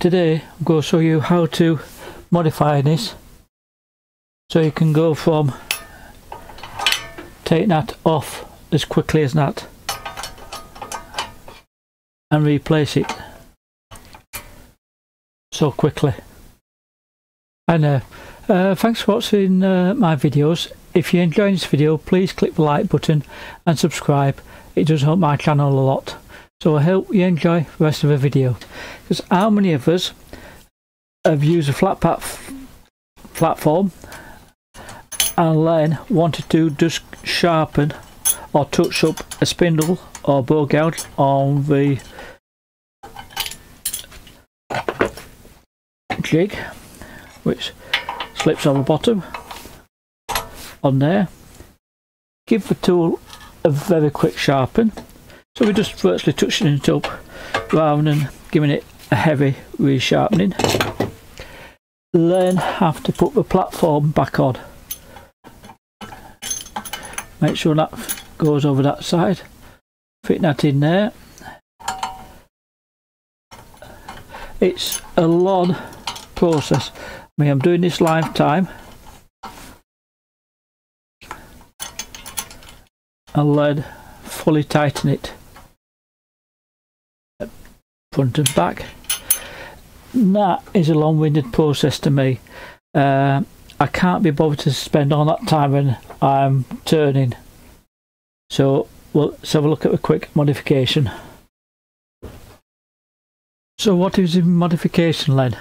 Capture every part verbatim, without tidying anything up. Today I'm going to show you how to modify this, so you can go from taking that off as quickly as that and replace it so quickly. And uh, uh, thanks for watching uh, my videos. If you're enjoying this video, please click the like button and subscribe. It does help my channel a lot. So I hope you enjoy the rest of the video, because how many of us have used a flat pack platform and then wanted to just sharpen or touch up a spindle or bow gouge on the jig, which slips on the bottom on there. Give the tool a very quick sharpen. So we're just virtually touching it up rather than giving it a heavy resharpening. Then have to put the platform back on. Make sure that goes over that side. Fit that in there. It's a long process. I mean, I'm doing this live time. And then fully tighten it. Front and back. That is a long-winded process to me. Uh, I can't be bothered to spend all that time when I'm turning. So well, let's have a look at a quick modification. So what is the modification then?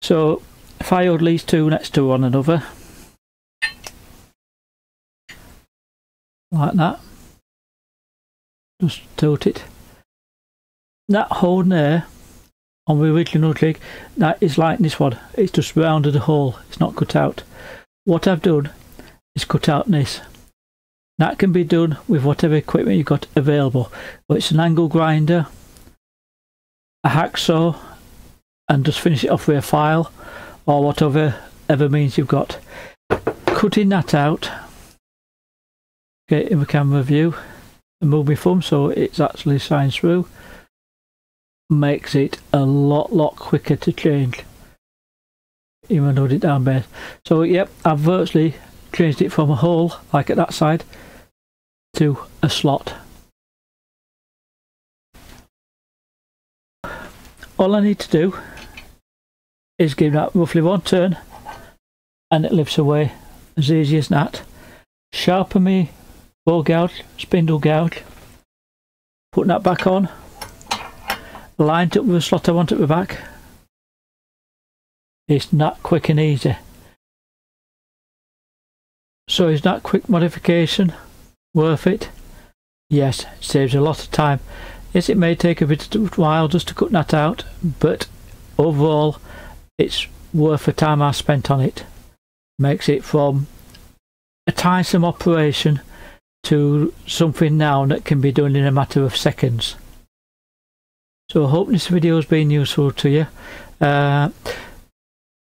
So if I hold these two next to one another, like that, just tilt it. That hole there on the original jig, that is like this one, it's just rounded a hole, it's not cut out. What I've done is cut out this. That can be done with whatever equipment you've got available, but it's an angle grinder, a hacksaw, and just finish it off with a file or whatever ever means you've got. Cutting that out, get in the camera view and move my thumb so it's actually shines through, makes it a lot lot quicker to change, even though it down there. So yep, I've virtually changed it from a hole like at that side to a slot. All I need to do is give that roughly one turn and it lifts away, as easy as that. Sharpen me bow gouge, spindle gouge, put that back on, lined up with the slot I want at the back. It's that quick and easy. So is that quick modification worth it? Yes, it saves a lot of time. Yes, it may take a bit of a while just to cut that out, but overall it's worth the time I spent on it. Makes it from a tiresome operation to something now that can be done in a matter of seconds. So I hope this video has been useful to you. Uh,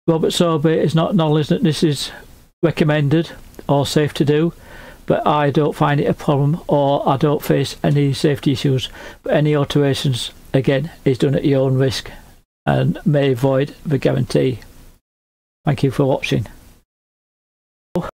Robert Sorby is not acknowledged that this is recommended or safe to do, but I don't find it a problem, or I don't face any safety issues. But any alterations, again, is done at your own risk and may void the guarantee. Thank you for watching.